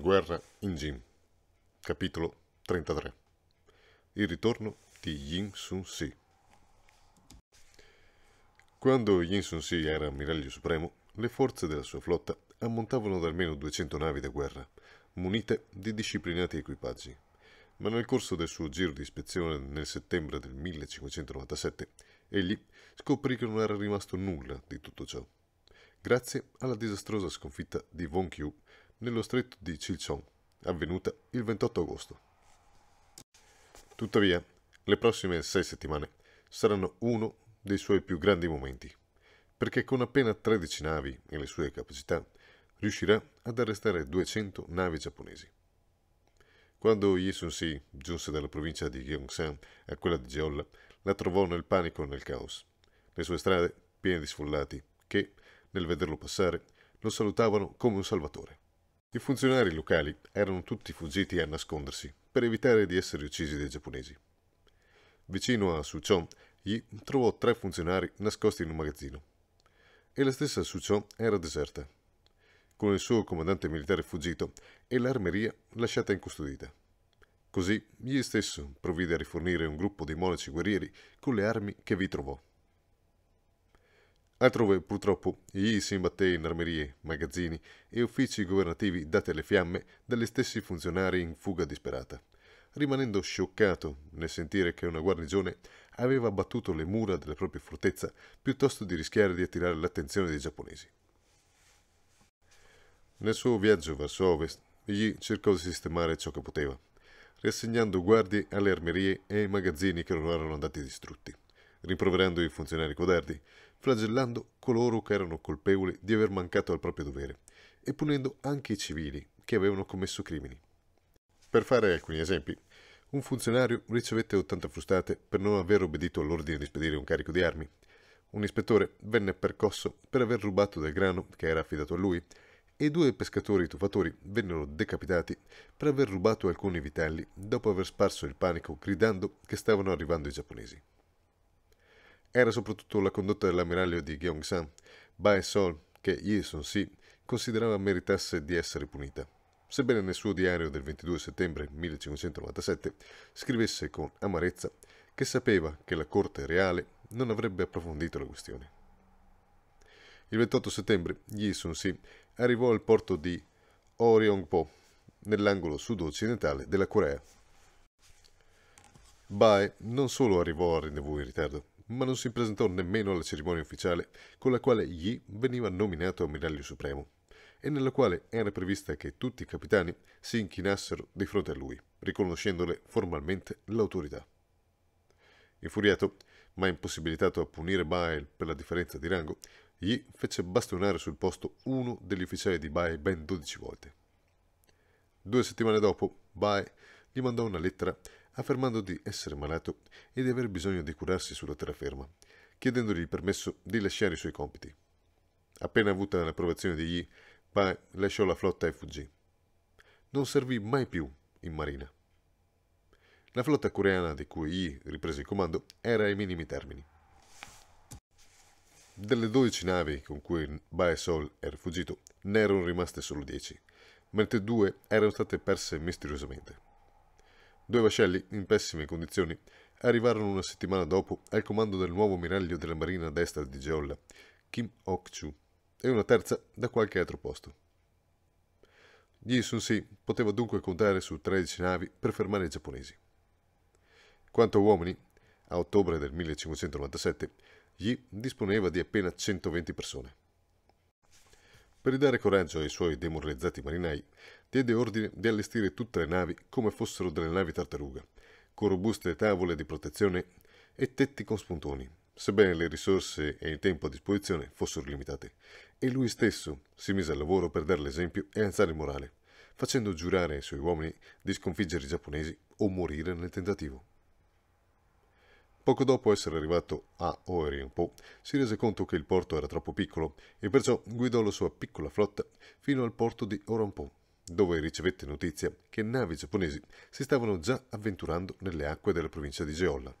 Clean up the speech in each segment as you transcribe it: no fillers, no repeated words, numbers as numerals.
Guerra in Jin, capitolo 33. Il ritorno di Yin Sun-si. Quando Yin Sun-si era ammiraglio supremo, le forze della sua flotta ammontavano ad almeno 200 navi da guerra, munite di disciplinati equipaggi. Ma nel corso del suo giro di ispezione nel settembre del 1597, egli scoprì che non era rimasto nulla di tutto ciò, grazie alla disastrosa sconfitta di Von Qiu nello stretto di Chilchon, avvenuta il 28 agosto. Tuttavia, le prossime 6 settimane saranno uno dei suoi più grandi momenti, perché con appena 13 navi e le sue capacità riuscirà ad arrestare 200 navi giapponesi. Quando Yin Sun-si giunse dalla provincia di Gyeongsang a quella di Jeolla, la trovò nel panico e nel caos. Le sue strade piene di sfollati che, nel vederlo passare, lo salutavano come un salvatore. I funzionari locali erano tutti fuggiti a nascondersi per evitare di essere uccisi dai giapponesi. Vicino a Suchon, Yi trovò 3 funzionari nascosti in un magazzino. E la stessa Suchon era deserta, con il suo comandante militare fuggito e l'armeria lasciata incustodita. Così Yi stesso provvide a rifornire un gruppo di monaci guerrieri con le armi che vi trovò. Altrove, purtroppo, Yi si imbatté in armerie, magazzini e uffici governativi dati alle fiamme dagli stessi funzionari in fuga disperata, rimanendo scioccato nel sentire che una guarnigione aveva abbattuto le mura della propria fortezza piuttosto di rischiare di attirare l'attenzione dei giapponesi. Nel suo viaggio verso ovest, Yi cercò di sistemare ciò che poteva, riassegnando guardie alle armerie e ai magazzini che non erano andati distrutti, rimproverando i funzionari codardi, flagellando coloro che erano colpevoli di aver mancato al proprio dovere e punendo anche i civili che avevano commesso crimini. Per fare alcuni esempi, un funzionario ricevette 80 frustate per non aver obbedito all'ordine di spedire un carico di armi, un ispettore venne percosso per aver rubato del grano che era affidato a lui e 2 pescatori tuffatori vennero decapitati per aver rubato alcuni vitelli dopo aver sparso il panico gridando che stavano arrivando i giapponesi. Era soprattutto la condotta dell'ammiraglio di Gyeongsang, Bae Sol, che Yin Sun-si considerava meritasse di essere punita, sebbene nel suo diario del 22 settembre 1597 scrivesse con amarezza che sapeva che la corte reale non avrebbe approfondito la questione. Il 28 settembre Yin Sun-si arrivò al porto di Oryongpo, nell'angolo sud-occidentale della Corea. Bae non solo arrivò al rendezvous in ritardo, ma non si presentò nemmeno alla cerimonia ufficiale con la quale Yi veniva nominato ammiraglio supremo e nella quale era prevista che tutti i capitani si inchinassero di fronte a lui, riconoscendole formalmente l'autorità. Infuriato, ma impossibilitato a punire Bae per la differenza di rango, Yi fece bastonare sul posto uno degli ufficiali di Bae ben 12 volte. 2 settimane dopo, Bae gli mandò una lettera affermando di essere malato e di aver bisogno di curarsi sulla terraferma, chiedendogli il permesso di lasciare i suoi compiti. Appena avuta l'approvazione di Yi, Bae lasciò la flotta e fuggì. Non servì mai più in marina. La flotta coreana di cui Yi riprese il comando era ai minimi termini. Delle 12 navi con cui Bae Sol era fuggito, ne erano rimaste solo 10, mentre 2 erano state perse misteriosamente. 2 vascelli, in pessime condizioni, arrivarono una settimana dopo al comando del nuovo ammiraglio della marina destra di Jeolla, Kim Ok-chu, e una terza da qualche altro posto. Yin Sun-si poteva dunque contare su 13 navi per fermare i giapponesi. Quanto a uomini, a ottobre del 1597, Yi disponeva di appena 120 persone. Per ridare coraggio ai suoi demoralizzati marinai, diede ordine di allestire tutte le navi come fossero delle navi tartaruga, con robuste tavole di protezione e tetti con spuntoni, sebbene le risorse e il tempo a disposizione fossero limitate, e lui stesso si mise al lavoro per dare l'esempio e alzare il morale, facendo giurare ai suoi uomini di sconfiggere i giapponesi o morire nel tentativo. Poco dopo essere arrivato a Oryongpo, si rese conto che il porto era troppo piccolo e perciò guidò la sua piccola flotta fino al porto di Oryongpo, dove ricevette notizia che navi giapponesi si stavano già avventurando nelle acque della provincia di Jeolla.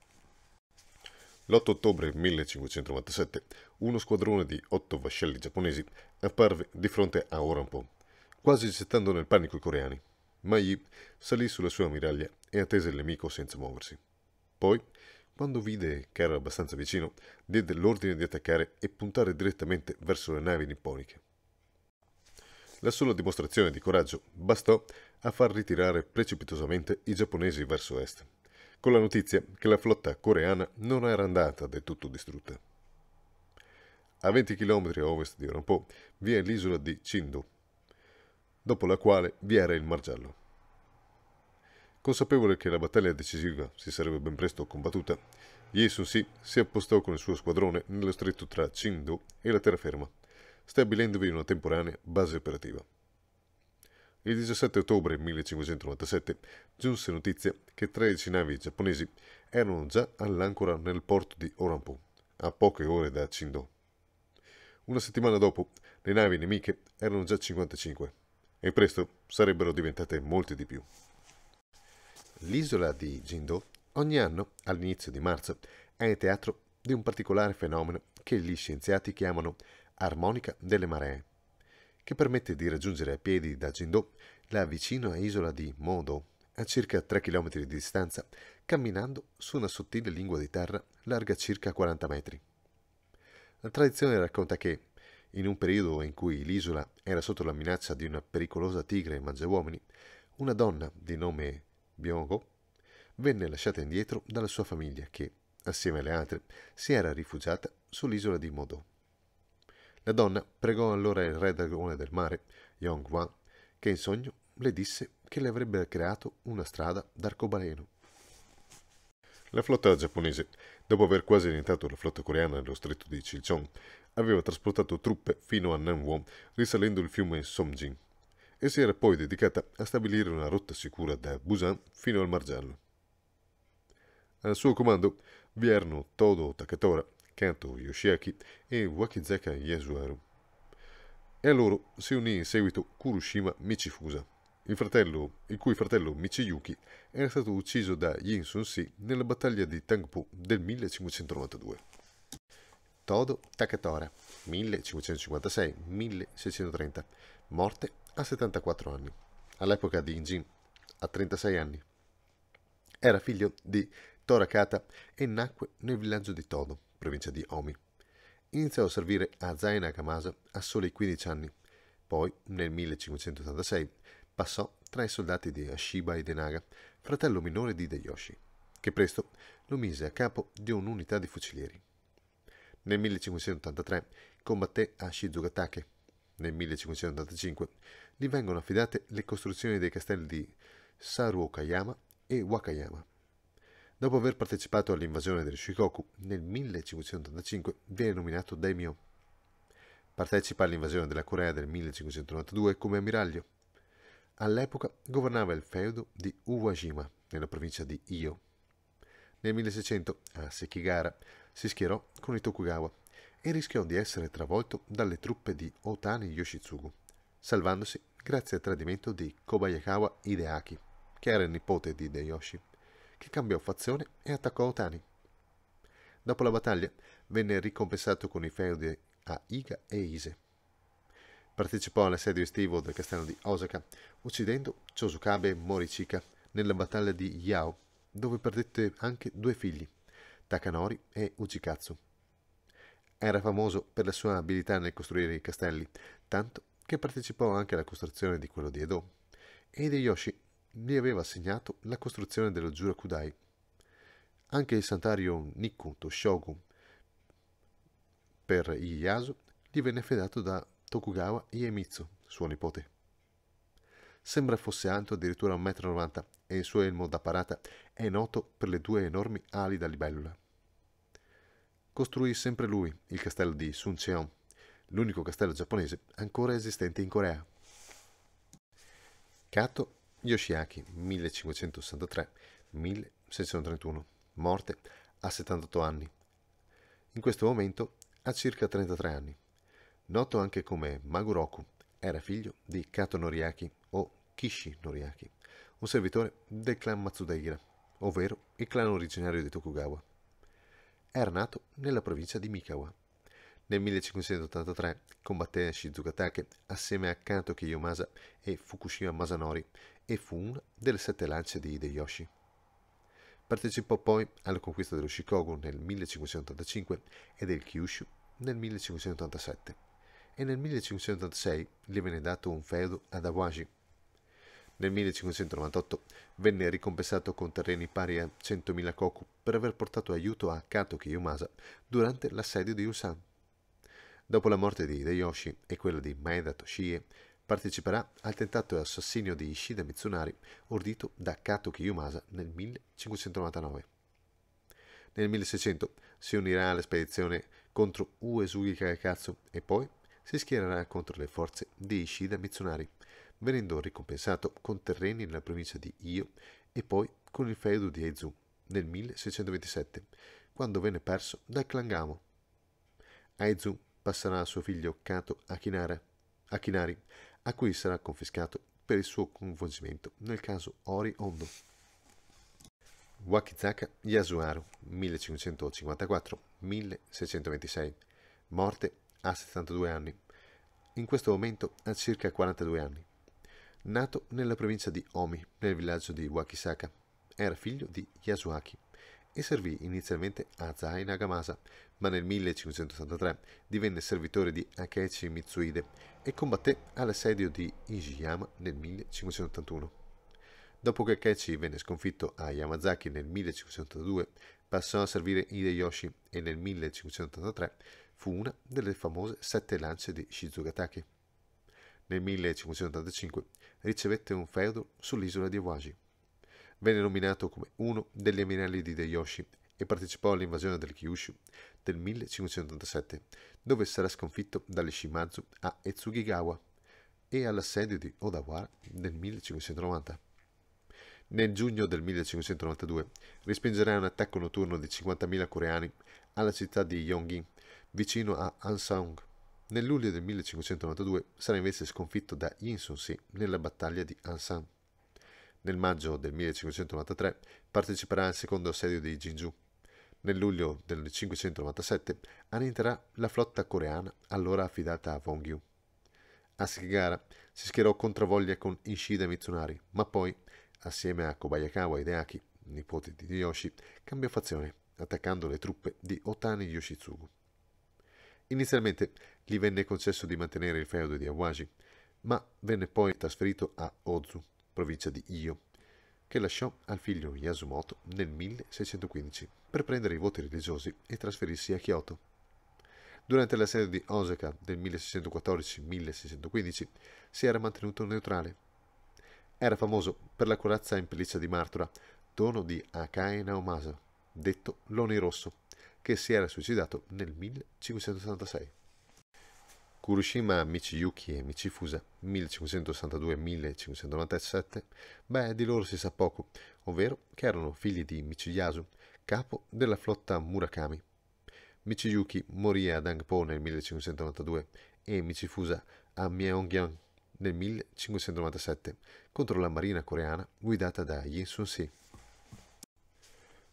L'8 ottobre 1597, uno squadrone di 8 vascelli giapponesi apparve di fronte a Oryongpo, quasi gettando nel panico i coreani. Magli salì sulla sua ammiraglia e attese il nemico senza muoversi. Poi, quando vide che era abbastanza vicino, diede l'ordine di attaccare e puntare direttamente verso le navi nipponiche. La sola dimostrazione di coraggio bastò a far ritirare precipitosamente i giapponesi verso est, con la notizia che la flotta coreana non era andata del tutto distrutta. A 20 km a ovest di Oranpo vi è l'isola di Chindu, dopo la quale vi era il Mar Giallo. Consapevole che la battaglia decisiva si sarebbe ben presto combattuta, Ye Sun-si si appostò con il suo squadrone nello stretto tra Chindu e la terraferma, stabilendovi una temporanea base operativa. Il 17 ottobre 1597 giunse notizia che 13 navi giapponesi erano già all'ancora nel porto di Oranpo, a poche ore da Chindu. Una settimana dopo, le navi nemiche erano già 55, e presto sarebbero diventate molte di più. L'isola di Chindu ogni anno, all'inizio di marzo, è il teatro di un particolare fenomeno che gli scienziati chiamano armonica delle maree, che permette di raggiungere a piedi da Chindu la vicina isola di Modo, a circa 3 km di distanza, camminando su una sottile lingua di terra larga circa 40 metri. La tradizione racconta che, in un periodo in cui l'isola era sotto la minaccia di una pericolosa tigre mangiauomini, una donna di nome Byung-ho venne lasciata indietro dalla sua famiglia che, assieme alle altre, si era rifugiata sull'isola di Modo. La donna pregò allora il re dragone del mare, Yong-wan, che in sogno le disse che le avrebbe creato una strada d'arcobaleno. La flotta giapponese, dopo aver quasi orientato la flotta coreana nello stretto di Chilchon, aveva trasportato truppe fino a Nanwon, risalendo il fiume Somjin, e si era poi dedicata a stabilire una rotta sicura da Busan fino al Mar Giallo. Al suo comando vi erano Todo Takatora, Kanto Yoshiaki e Wakizaka Yasuharu. E a loro si unì in seguito Kurushima Michifusa, il cui fratello Michiyuki era stato ucciso da Ye Sun-si nella battaglia di Tangpo del 1592. Todo Takatora, 1556-1630, morte a 74 anni, all'epoca di Injin, a 36 anni. Era figlio di Torakata e nacque nel villaggio di Todo, provincia di Omi. Iniziò a servire a Zai Nagamasa a soli 15 anni, poi nel 1586 passò tra i soldati di Ashiba Hidenaga, fratello minore di Hideyoshi, che presto lo mise a capo di un'unità di fucilieri. Nel 1583 combatté a Shizugatake. Nel 1585 gli vengono affidate le costruzioni dei castelli di Saruokayama e Wakayama. Dopo aver partecipato all'invasione del Shikoku, nel 1585 viene nominato daimyo. Partecipa all'invasione della Corea del 1592 come ammiraglio. All'epoca governava il feudo di Uwajima, nella provincia di Iyo. Nel 1600, a Sekigahara, si schierò con i Tokugawa e rischiò di essere travolto dalle truppe di Otani Yoshitsugu, salvandosi grazie al tradimento di Kobayakawa Hideaki, che era il nipote di Hideyoshi, che cambiò fazione e attaccò Otani. Dopo la battaglia venne ricompensato con i feudi a Iga e Ise. Partecipò all'assedio estivo del castello di Osaka, uccidendo Chosukabe Morichika nella battaglia di Yao, dove perdette anche due figli, Takanori e Uchikatsu. Era famoso per la sua abilità nel costruire i castelli, tanto che partecipò anche alla costruzione di quello di Edo, e Hideyoshi gli aveva assegnato la costruzione dello Jurakudai. Anche il santuario Nikku Toshogu per Ieyasu gli venne affidato da Tokugawa Iemitsu, suo nipote. Sembra fosse alto addirittura 1,90 m e il suo elmo da parata è noto per le due enormi ali da libellula. Costruì sempre lui il castello di Suncheon, l'unico castello giapponese ancora esistente in Corea. Kato Yoshiaki, 1563-1631, morte a 78 anni. In questo momento ha circa 33 anni. Noto anche come Maguroku, era figlio di Kato Noriaki o Kishi Noriaki, un servitore del clan Matsudaira, ovvero il clan originario di Tokugawa. Era nato nella provincia di Mikawa. Nel 1583 combatté a Shizuoka Take assieme a Kato Kiyomasa e Fukushima Masanori e fu una delle 7 lance di Hideyoshi. Partecipò poi alla conquista dello Shikoku nel 1585 e del Kyushu nel 1587 e nel 1586 gli venne dato un feudo ad Awaji. Nel 1598 venne ricompensato con terreni pari a 100.000 koku per aver portato aiuto a Kato Kiyomasa durante l'assedio di Usan. Dopo la morte di Hideyoshi e quella di Maeda Toshie, parteciperà al tentato e assassinio di Ishida Mitsunari ordito da Kato Kiyomasa nel 1599. Nel 1600 si unirà alla spedizione contro Uesugi Kagekatsu e poi si schiererà contro le forze di Ishida Mitsunari, venendo ricompensato con terreni nella provincia di Io e poi con il feudo di Eizu nel 1627, quando venne perso dal clan Gamo. Eizu passerà a suo figlio Kato Akinari, a cui sarà confiscato per il suo coinvolgimento nel caso Ori Ondo. Wakizaka Yasuharu 1554-1626, morte a 72 anni, in questo momento ha circa 42 anni. Nato nella provincia di Omi, nel villaggio di Wakisaka, era figlio di Yasuaki e servì inizialmente a Zai Nagamasa, ma nel 1583 divenne servitore di Akechi Mitsuhide e combatté all'assedio di Ishiyama nel 1581. Dopo che Akechi venne sconfitto a Yamazaki nel 1582, passò a servire Hideyoshi e nel 1583 fu una delle famose 7 lance di Shizuoka Take. Nel 1585 ricevette un feudo sull'isola di Awaji. Venne nominato come uno degli ammiragli di Hideyoshi e partecipò all'invasione del Kyushu del 1587, dove sarà sconfitto dalle Shimazu a Etsugigawa e all'assedio di Odawara del 1590. Nel giugno del 1592 respingerà un attacco notturno di 50.000 coreani alla città di Yongin, vicino a Ansaung. Nel luglio del 1592 sarà invece sconfitto da Insunsi nella battaglia di Ansan. Nel maggio del 1593 parteciperà al secondo assedio di Jinju. Nel luglio del 1597 annienterà la flotta coreana allora affidata a Won-gyu. A Sekigahara si schierò controvoglia con Ishida Mitsunari, ma poi, assieme a Kobayakawa Hideaki, nipote di Hideyoshi, cambiò fazione, attaccando le truppe di Otani Yoshitsugu. Inizialmente gli venne concesso di mantenere il feudo di Awaji, ma venne poi trasferito a Ozu, provincia di Iyo, che lasciò al figlio Yasumoto nel 1615 per prendere i voti religiosi e trasferirsi a Kyoto. Durante l'assedio di Osaka del 1614-1615 si era mantenuto neutrale. Era famoso per la corazza in pelliccia di martora, dono di Akae Naomasa, detto Loni Rosso, che si era suicidato nel 1576. Kurushima Michiyuki e Michifusa 1562-1597, di loro si sa poco, ovvero che erano figli di Michiyasu, capo della flotta Murakami. Michiyuki morì a Dangpo nel 1592 e Michifusa a Myeongyang nel 1597 contro la marina coreana guidata da Yi Sun-si.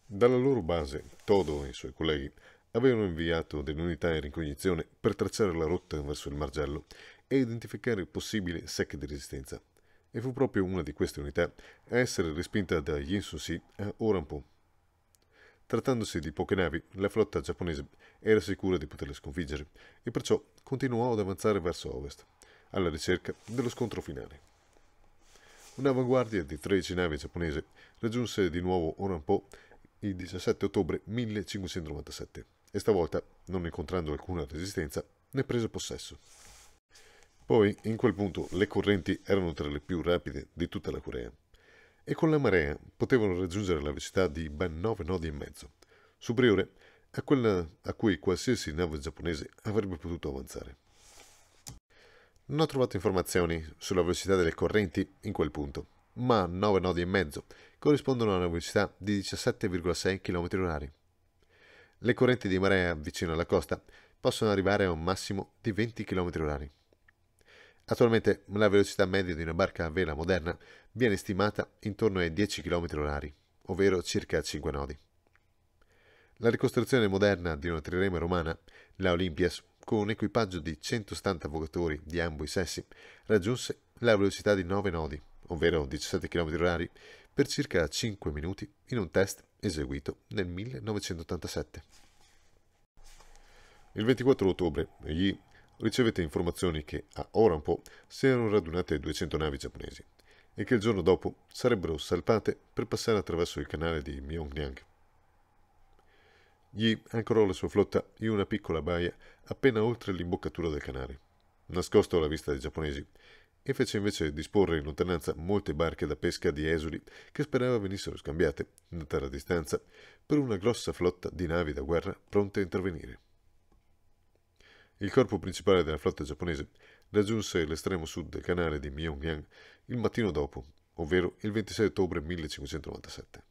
Dalla loro base, Todo e i suoi colleghi avevano inviato delle unità in ricognizione per tracciare la rotta verso il Margello e identificare possibili secche di resistenza, e fu proprio una di queste unità a essere respinta da Yinsusi a Oranpo. Trattandosi di poche navi, la flotta giapponese era sicura di poterle sconfiggere e perciò continuò ad avanzare verso ovest, alla ricerca dello scontro finale. Un'avanguardia di 13 navi giapponese raggiunse di nuovo Oranpo il 17 ottobre 1597 e stavolta, non incontrando alcuna resistenza, ne prese possesso. Poi, in quel punto, le correnti erano tra le più rapide di tutta la Corea e con la marea potevano raggiungere la velocità di ben 9 nodi e mezzo, superiore a quella a cui qualsiasi nave giapponese avrebbe potuto avanzare. Non ho trovato informazioni sulla velocità delle correnti in quel punto, ma 9 nodi e mezzo corrispondono a una velocità di 17,6 km/h. Le correnti di marea vicino alla costa possono arrivare a un massimo di 20 km/h. Attualmente la velocità media di una barca a vela moderna viene stimata intorno ai 10 km/h, ovvero circa 5 nodi. La ricostruzione moderna di una trirema romana, la Olympias, con un equipaggio di 170 volatori di ambo i sessi, raggiunse la velocità di 9 nodi, ovvero 17 km/h, per circa 5 minuti in un test eseguito nel 1987. Il 24 ottobre egli ricevette informazioni che a Oranpo si erano radunate 200 navi giapponesi e che il giorno dopo sarebbero salpate per passare attraverso il canale di Myeongnyang. Gli ancorò la sua flotta in una piccola baia appena oltre l'imboccatura del canale, nascosto alla vista dei giapponesi, e fece invece disporre in lontananza molte barche da pesca di esuli che sperava venissero scambiate, notata la distanza, per una grossa flotta di navi da guerra pronte a intervenire. Il corpo principale della flotta giapponese raggiunse l'estremo sud del canale di Myeongnyang il mattino dopo, ovvero il 26 ottobre 1597.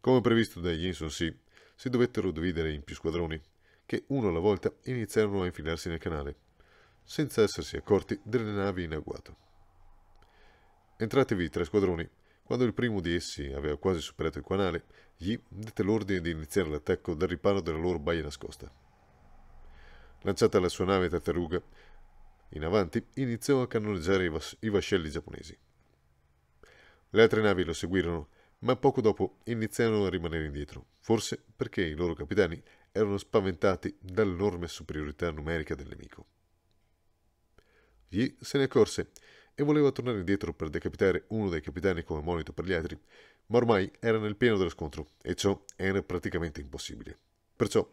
Come previsto dagli Insonsì, si dovettero dividere in più squadroni, che uno alla volta iniziarono a infilarsi nel canale, senza essersi accorti delle navi in agguato. Entratevi tre squadroni, quando il primo di essi aveva quasi superato il canale, gli dette l'ordine di iniziare l'attacco dal riparo della loro baia nascosta. Lanciata la sua nave Tartaruga in avanti, iniziò a cannoneggiare i vascelli giapponesi. Le altre navi lo seguirono, ma poco dopo iniziarono a rimanere indietro, forse perché i loro capitani erano spaventati dall'enorme superiorità numerica del nemico. Gli se ne accorse e voleva tornare indietro per decapitare uno dei capitani come monito per gli altri, ma ormai era nel pieno dello scontro e ciò era praticamente impossibile. Perciò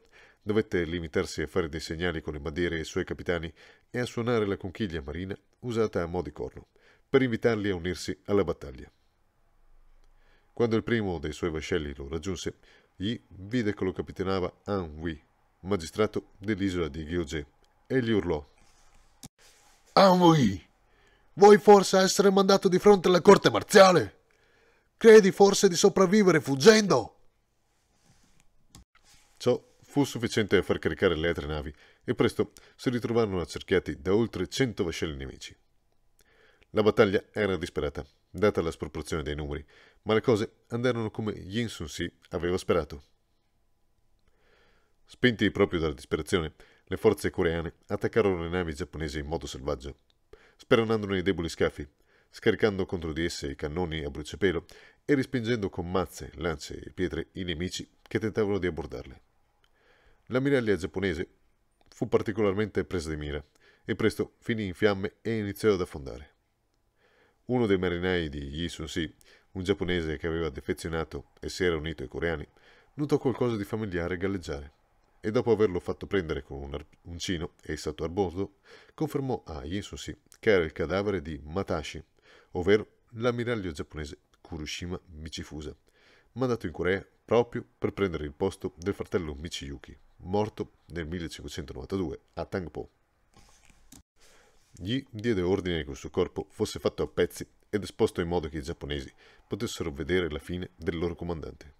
dovette limitarsi a fare dei segnali con le bandiere ai suoi capitani e a suonare la conchiglia marina usata a mo' di corno, per invitarli a unirsi alla battaglia. Quando il primo dei suoi vascelli lo raggiunse, gli vide che lo capitanava An Wi, magistrato dell'isola di Gyeongje, e gli urlò: «An Wi, vuoi forse essere mandato di fronte alla corte marziale? Credi forse di sopravvivere fuggendo?» Ciò fu sufficiente a far caricare le altre navi e presto si ritrovarono accerchiati da oltre 100 vascelli nemici. La battaglia era disperata, data la sproporzione dei numeri, ma le cose andarono come gli Insunsi aveva sperato. Spinti proprio dalla disperazione, le forze coreane attaccarono le navi giapponesi in modo selvaggio, speronandone i deboli scafi, scaricando contro di esse i cannoni a bruciapelo e respingendo con mazze, lance e pietre i nemici che tentavano di abbordarle. L'ammiraglia giapponese fu particolarmente presa di mira e presto finì in fiamme e iniziò ad affondare. Uno dei marinai di Yi Sun-si, un giapponese che aveva defezionato e si era unito ai coreani, notò qualcosa di familiare galleggiare e, dopo averlo fatto prendere con un uncino e salto a bordo, confermò a Yi Sun-si che era il cadavere di Matashi, ovvero l'ammiraglio giapponese Kurushima Michifusa, mandato in Corea proprio per prendere il posto del fratello Michiyuki, morto nel 1592 a Tangpo. Gli diede ordine che il suo corpo fosse fatto a pezzi ed esposto in modo che i giapponesi potessero vedere la fine del loro comandante.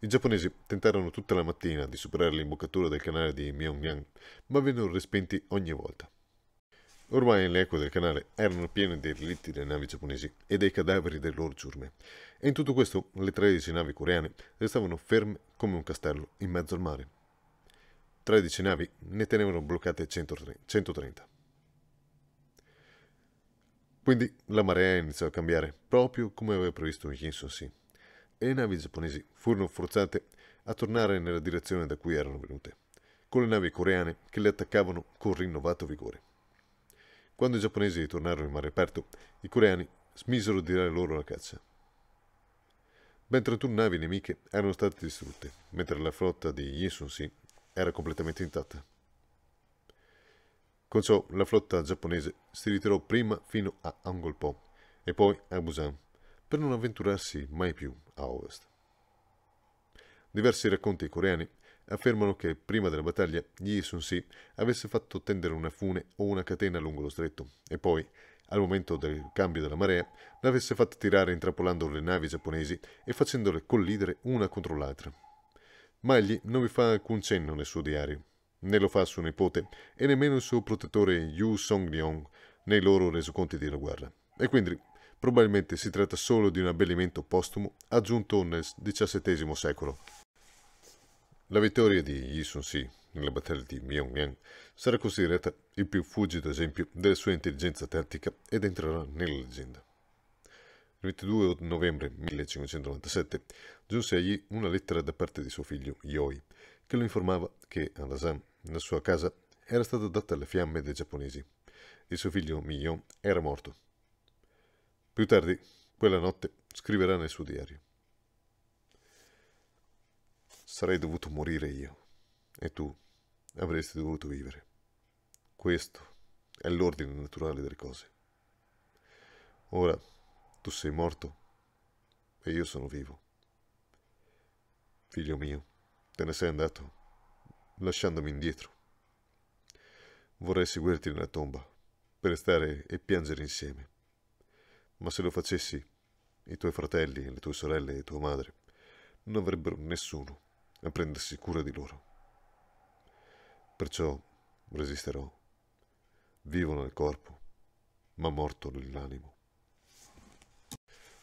I giapponesi tentarono tutta la mattina di superare l'imboccatura del canale di Myeongnyang, ma vennero respinti ogni volta. Ormai le acque del canale erano piene dei relitti delle navi giapponesi e dei cadaveri delle loro ciurme, e in tutto questo le 13 navi coreane restavano ferme come un castello in mezzo al mare. 13 navi ne tenevano bloccate 130. Quindi la marea iniziò a cambiare, proprio come aveva previsto gli Insonsì, e le navi giapponesi furono forzate a tornare nella direzione da cui erano venute, con le navi coreane che le attaccavano con rinnovato vigore. Quando i giapponesi ritornarono in mare aperto, i coreani smisero di dare loro la caccia. Ben 31 navi nemiche erano state distrutte, mentre la flotta di Insonsì era completamente intatta. Con ciò la flotta giapponese si ritirò prima fino a Angolpo e poi a Busan, per non avventurarsi mai più a ovest. Diversi racconti coreani affermano che prima della battaglia gli Sun-si avesse fatto tendere una fune o una catena lungo lo stretto e poi, al momento del cambio della marea, l'avesse fatta tirare intrappolando le navi giapponesi e facendole collidere una contro l'altra. Ma egli non vi fa alcun cenno nel suo diario, né lo fa suo nipote e nemmeno il suo protettore Yu Song-ryong nei loro resoconti della guerra, e quindi probabilmente si tratta solo di un abbellimento postumo aggiunto nel XVII secolo. La vittoria di Yi Sun-si nelle battaglie di Myong-Yang, sarà considerato il più fuggito esempio della sua intelligenza tattica ed entrerà nella leggenda. Il 22 novembre 1597 giunse egli una lettera da parte di suo figlio Yoi, che lo informava che ad Asan, la sua casa, era stata data alle fiamme dai giapponesi. Il suo figlio Myong era morto. Più tardi, quella notte, scriverà nel suo diario: «Sarei dovuto morire io, e tu avresti dovuto vivere. Questo è l'ordine naturale delle cose. Ora tu sei morto e io sono vivo. Figlio mio, te ne sei andato lasciandomi indietro. Vorrei seguirti nella tomba per restare e piangere insieme, ma se lo facessi, i tuoi fratelli, le tue sorelle e tua madre non avrebbero nessuno a prendersi cura di loro. Perciò resisterò, vivo nel corpo, ma morto nell'animo».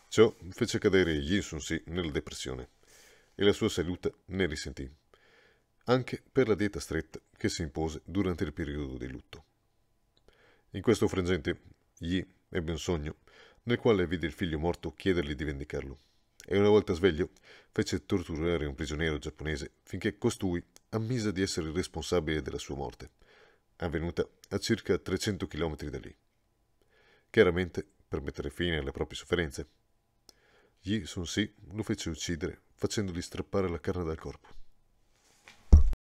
Ciò fece cadere Yi Sun-si nella depressione e la sua salute ne risentì, anche per la dieta stretta che si impose durante il periodo di lutto. In questo frangente, Yi ebbe un sogno nel quale vide il figlio morto chiedergli di vendicarlo, e una volta sveglio fece torturare un prigioniero giapponese finché costui ammise di essere responsabile della sua morte, avvenuta a circa 300 km da lì. Chiaramente, per mettere fine alle proprie sofferenze, Yi Sun-si lo fece uccidere facendogli strappare la carne dal corpo.